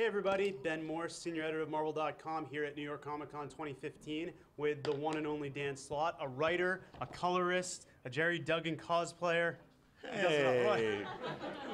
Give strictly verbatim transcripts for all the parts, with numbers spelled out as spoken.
Hey everybody, Ben Morse, senior editor of Marvel dot com here at New York Comic Con twenty fifteen with the one and only Dan Slott, a writer, a colorist, a Jerry Duggan cosplayer. Hey.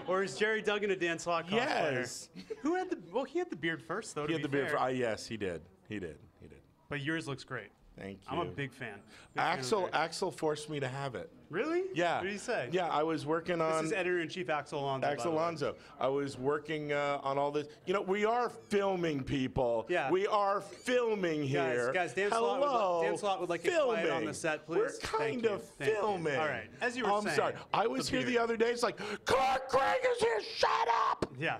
Or is Jerry Duggan a Dan Slott cosplayer? Yes. Who had the, well, he had the beard first though, He to had be the beard first, uh, yes, he did, he did, he did. But yours looks great. Thank you. I'm a big fan. Big Axel fan Axel forced me to have it. Really? Yeah. What did he say? Yeah, I was working on... This is editor-in-chief Axel Alonso. Axel Alonso. I was working uh, on all this. You know, we are filming, people. Yeah. We are filming here. Guys, guys, Dan Slott would, Dan Slott would like to quiet on the set, please. We're kind Thank of you. filming. All right. As you were I'm saying... I'm sorry. I was the here the other day. It's like, Clark Gregg is here. Shut up! Yeah.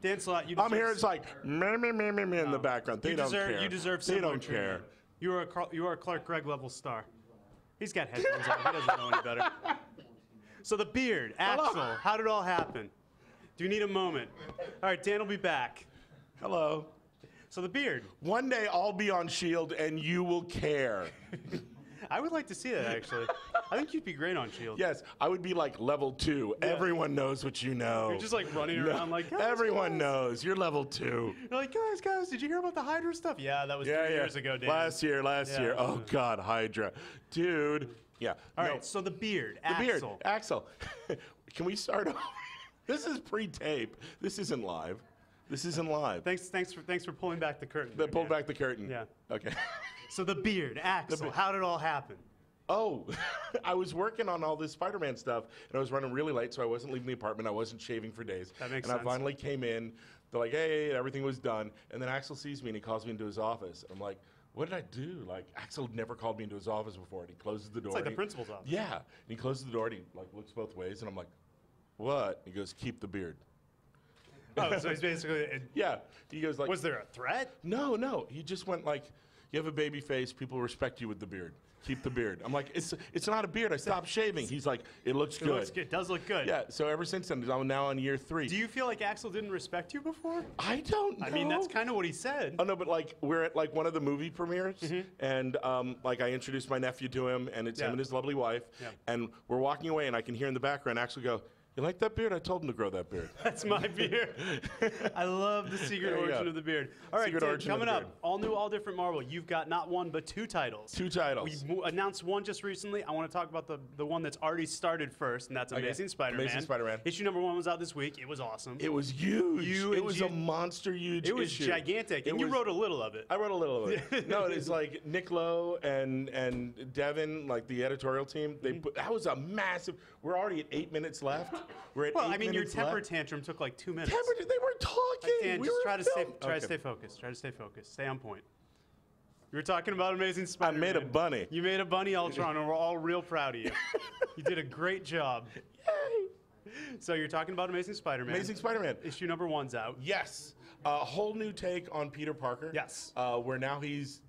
Dan Slott, you deserve... I'm here. It's like, meh, meh, meh, meh, meh in the background. They don't care. You deserve some treatment. They don't care. You are, a Carl, you are a Clark Gregg level star. He's got headphones on. He doesn't know any better. So the beard, Axel, hello. How did it all happen? Do you need a moment? All right, Dan will be back. Hello. So the beard. One day I'll be on S H I E L D and you will care. I would like to see that, actually. I think you'd be great on S H I E L D. Yes, I would be like level two. Yeah. Everyone knows what you know. You're just like running no. around like, guys, everyone guys. knows. You're level two. You're like, guys, guys, did you hear about the Hydra stuff? Yeah, that was yeah, two yeah. years ago, Dan. Last year, last yeah. year. Oh, God, Hydra. Dude. Yeah. All no. right, so the beard, the Axel. beard, Axel. Can we start off? This is pre-tape. This isn't live. This isn't live. Thanks, thanks, for, thanks for pulling back the curtain. They pulled back the curtain. Yeah. Okay. So the beard, Axel, the be how did it all happen? Oh, I was working on all this Spider-Man stuff, and I was running really late, so I wasn't leaving the apartment. I wasn't shaving for days. That makes and sense. And I finally came in. They're like, hey, and everything was done. And then Axel sees me, and he calls me into his office. I'm like, what did I do? Like, Axel never called me into his office before, and he closes the door. It's like the he, principal's office. Yeah. And he closes the door, and he like, looks both ways, and I'm like, what? He goes, keep the beard. Oh, so he's basically... Yeah. He goes like... Was there a threat? No, no. He just went like... You have a baby face. People respect you with the beard. Keep the beard. I'm like, it's it's not a beard. I stopped shaving. He's like, it looks good. It looks good. It does look good. Yeah. So ever since then, I'm now on year three. Do you feel like Axel didn't respect you before? I don't know. I mean, that's kind of what he said. Oh no, but like we're at like one of the movie premieres, mm-hmm. and um, like I introduced my nephew to him, and it's yeah. him and his lovely wife, yeah. and we're walking away, and I can hear in the background Axel go, you like that beard? I told him to grow that beard. That's my beard. I love the secret origin go. of the beard. All right, Dan, coming up, all new, all different Marvel. You've got not one, but two titles. Two titles. We announced one just recently. I want to talk about the, the one that's already started first, and that's Amazing okay. Spider-Man. Amazing Spider-Man. Issue number one was out this week. It was awesome. It was huge. You, it was you, a monster huge issue. It was issue. gigantic, it and was, you wrote a little of it. I wrote a little of it. No, it's like Nick Lowe and, and Devin, like the editorial team, they mm-hmm. put, that was a massive, we're already at eight minutes left. We're at well, I mean, your temper left. tantrum took like two minutes. Temper, they were talking. Like, Dan, we just were try to stay, try okay. to stay focused. Try to stay focused. Stay on point. You were talking about Amazing Spider-Man. I made a bunny. You made a bunny, Ultron, and we're all real proud of you. You did a great job. Yay! So you're talking about Amazing Spider-Man. Amazing Spider-Man. Issue number one's out. Yes. A uh, whole new take on Peter Parker. Yes. Uh, where now he's.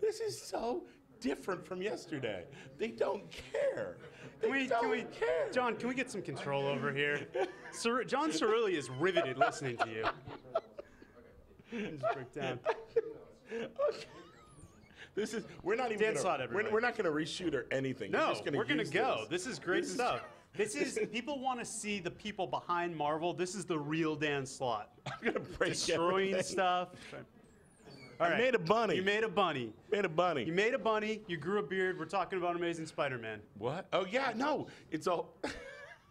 This is so different from yesterday. They don't care. They can we, don't can we, care. John, can we get some control over here? Sir, John Cirulli is riveted listening to you. Just break down. Okay. This is, we're not even gonna, slot, we're, we're not going to reshoot or anything. No, we're, just gonna we're going to go. This, this is great this stuff. Is, this is, people want to see the people behind Marvel. This is the real Dan Slott. I'm going to break Destroying everything. stuff. All I right. made a bunny. You made a bunny. Made a bunny. You made a bunny. You grew a beard. We're talking about Amazing Spider-Man. What? Oh yeah, no. It's a,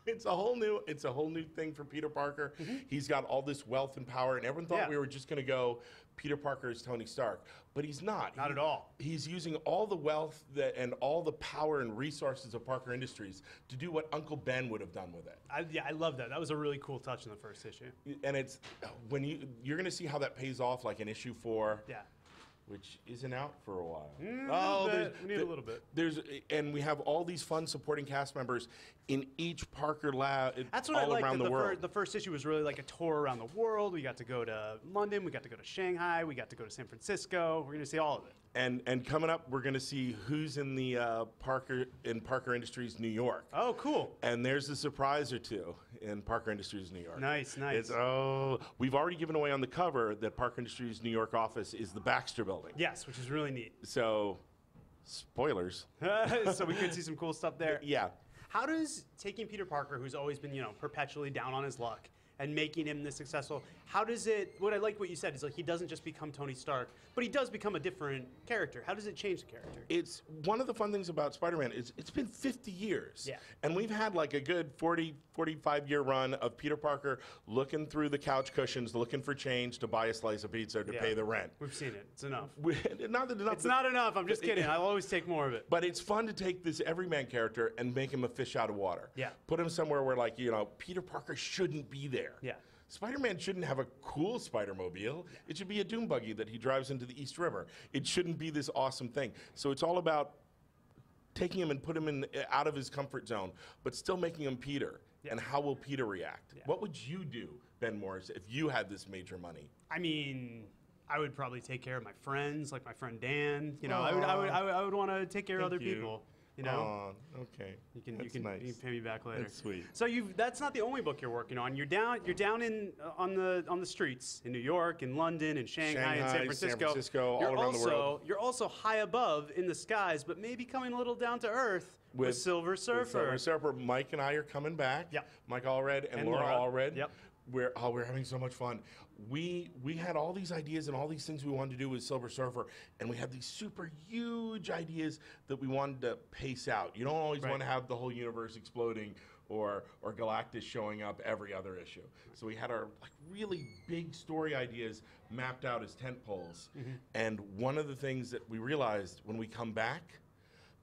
it's a whole new, it's a whole new thing for Peter Parker. Mm-hmm. He's got all this wealth and power, and everyone thought yeah. we were just gonna go, Peter Parker is Tony Stark, but he's not. Not he, at all. He's using all the wealth that and all the power and resources of Parker Industries to do what Uncle Ben would have done with it. I, yeah, I love that. That was a really cool touch in the first issue. And it's when you you're gonna see how that pays off, like in issue four. Yeah. Which isn't out for a while. Mm, oh, a we need the, a little bit. There's, and we have all these fun supporting cast members in each Parker lab. That's what all I like. Around the, the, world. Fir the first issue was really like a tour around the world. We got to go to London. We got to go to Shanghai. We got to go to San Francisco. We're gonna see all of it. And and coming up, we're gonna see who's in the uh, Parker in Parker Industries New York. Oh, cool. And there's a surprise or two in Parker Industries New York. Nice, nice. It's, oh, we've already given away on the cover that Parker Industries New York office is the Baxter building. Yes, which is really neat. So, spoilers. So we could see some cool stuff there. Yeah. How does taking Peter Parker, who's always been you know perpetually down on his luck, and making him this successful. How does it, what I like what you said is like he doesn't just become Tony Stark, but he does become a different character. How does it change the character? It's one of the fun things about Spider-Man is it's been fifty years. Yeah. And we've had like a good forty, forty-five year run of Peter Parker looking through the couch cushions, looking for change to buy a slice of pizza to yeah. pay the rent. We've seen it. It's enough. not that enough. It's not enough. I'm just kidding. I'll always take more of it. But it's fun to take this everyman character and make him a fish out of water. Yeah. Put him somewhere where, like, you know, Peter Parker shouldn't be there. Yeah. Spider-Man shouldn't have a cool Spider-Mobile. Yeah. It should be a doom buggy that he drives into the East River. It shouldn't be this awesome thing. So it's all about taking him and put him in out of his comfort zone, but still making him Peter. Yeah. And how will Peter react? Yeah. What would you do, Ben Morse, if you had this major money? I mean, I would probably take care of my friends, like my friend Dan. You know, I would, I would, I would, I would want to take care of other you. people. You know. Oh, okay. You can, that's you can, nice. you can pay me back later. That's sweet. So you, that's not the only book you're working on. You're down, you're down in uh, on the on the streets in New York, in London, in Shanghai, in San Francisco. San Francisco, you're all around also, the world. You're also high above in the skies, but maybe coming a little down to earth with, with Silver Surfer. With Silver Surfer. Mike and I are coming back. Yeah. Mike Allred and, and Laura Allred. Yep. We're, oh, we're having so much fun. We we had all these ideas and all these things we wanted to do with Silver Surfer, and we had these super huge ideas that we wanted to pace out. You don't always right. want to have the whole universe exploding or or Galactus showing up every other issue. So we had our like really big story ideas mapped out as tent poles. Mm-hmm. And one of the things that we realized when we come back,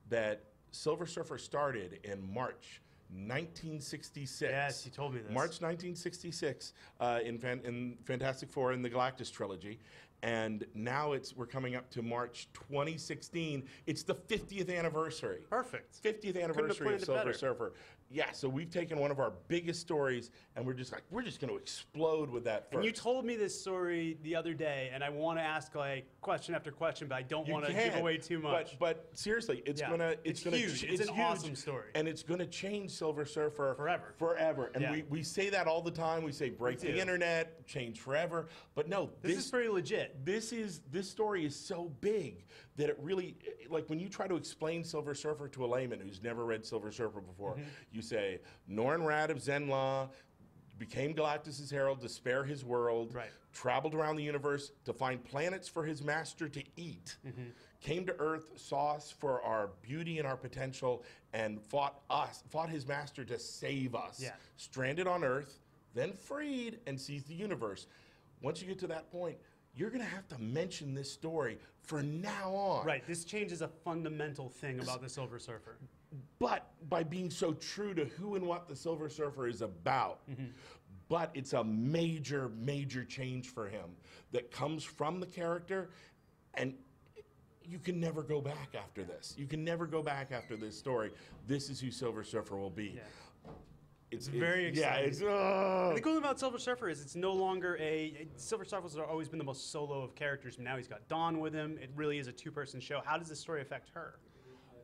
that Silver Surfer started in March nineteen sixty-six. Yes, you told me this. March nineteen sixty-six uh, in, Fan in Fantastic Four in the Galactus trilogy, and now it's we're coming up to March twenty sixteen. It's the fiftieth anniversary. Perfect. fiftieth anniversary of Silver better. Surfer. Yeah, so we've taken one of our biggest stories, and we're just like we're just going to explode with that. First. And you told me this story the other day, and I want to ask like question after question, but I don't want to give away too much. But, but seriously, it's yeah. gonna it's, it's gonna huge. It's, it's an huge, awesome story, and it's gonna change Silver Surfer forever. Forever, and yeah. we we say that all the time. We say break we the internet, change forever. But no, this, this is pretty legit. This is this story is so big that it really, like when you try to explain Silver Surfer to a layman who's never read Silver Surfer before, mm-hmm. you say Norn Rad of Zenla became Galactus's herald to spare his world, right. traveled around the universe to find planets for his master to eat, mm-hmm. came to Earth, saw us for our beauty and our potential, and fought us, fought his master to save us. Yeah. Stranded on Earth, then freed and sees the universe. Once you get to that point, you're going to have to mention this story from now on. Right, this changes a fundamental thing about the Silver Surfer. But by being so true to who and what the Silver Surfer is about, mm-hmm. but it's a major, major change for him that comes from the character, and you can never go back after this. You can never go back after this story. This is who Silver Surfer will be. Yeah. It's, it's very it's, exciting. Yeah, it's, uh, and the cool thing about Silver Surfer is it's no longer a... It, Silver Surfer's always been the most solo of characters, but now he's got Dawn with him. It really is a two-person show. How does this story affect her?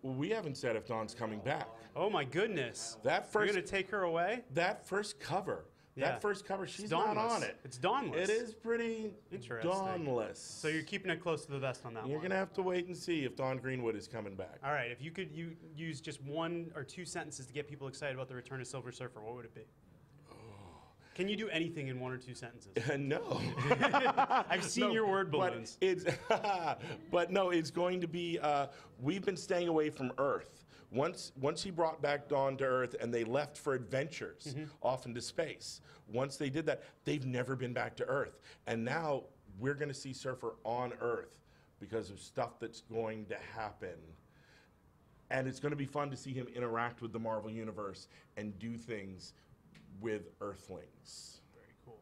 Well, we haven't said if Dawn's coming back. Oh, my goodness. That first... You're going to take her away? That first cover. Yeah. That first cover, she's not on it. It's Dawnless. It is pretty interesting. Dawnless. So you're keeping it close to the vest on that one. You're going to have to wait and see if Dawn Greenwood is coming back. All right. If you could you use just one or two sentences to get people excited about the return of Silver Surfer, what would it be? Oh. Can you do anything in one or two sentences? Uh, no. I've seen no, your word balloons. But, it's but no, it's going to be, uh, we've been staying away from Earth. Once, once he brought back Dawn to Earth and they left for adventures mm-hmm. off into space, once they did that, they've never been back to Earth. And now we're going to see Surfer on Earth because of stuff that's going to happen. And it's going to be fun to see him interact with the Marvel Universe and do things with Earthlings. Very cool.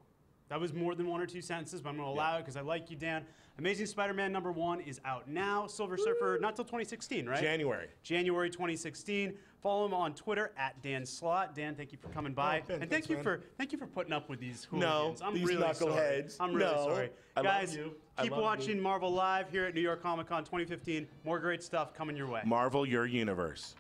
That was more than one or two sentences, but I'm going to allow yeah. it because I like you, Dan. Amazing Spider-Man number one is out now. Silver Woo! Surfer, not till twenty sixteen, right? January. January twenty sixteen. Follow him on Twitter at Dan Slott. Dan, thank you for coming by, oh, Ben, and thanks, thank you man. for thank you for putting up with these hooligans. No, I'm these really knuckleheads. Sorry. I'm really no. sorry, I guys. Love you. Keep I love watching you. Marvel Live here at New York Comic Con twenty fifteen. More great stuff coming your way. Marvel your universe.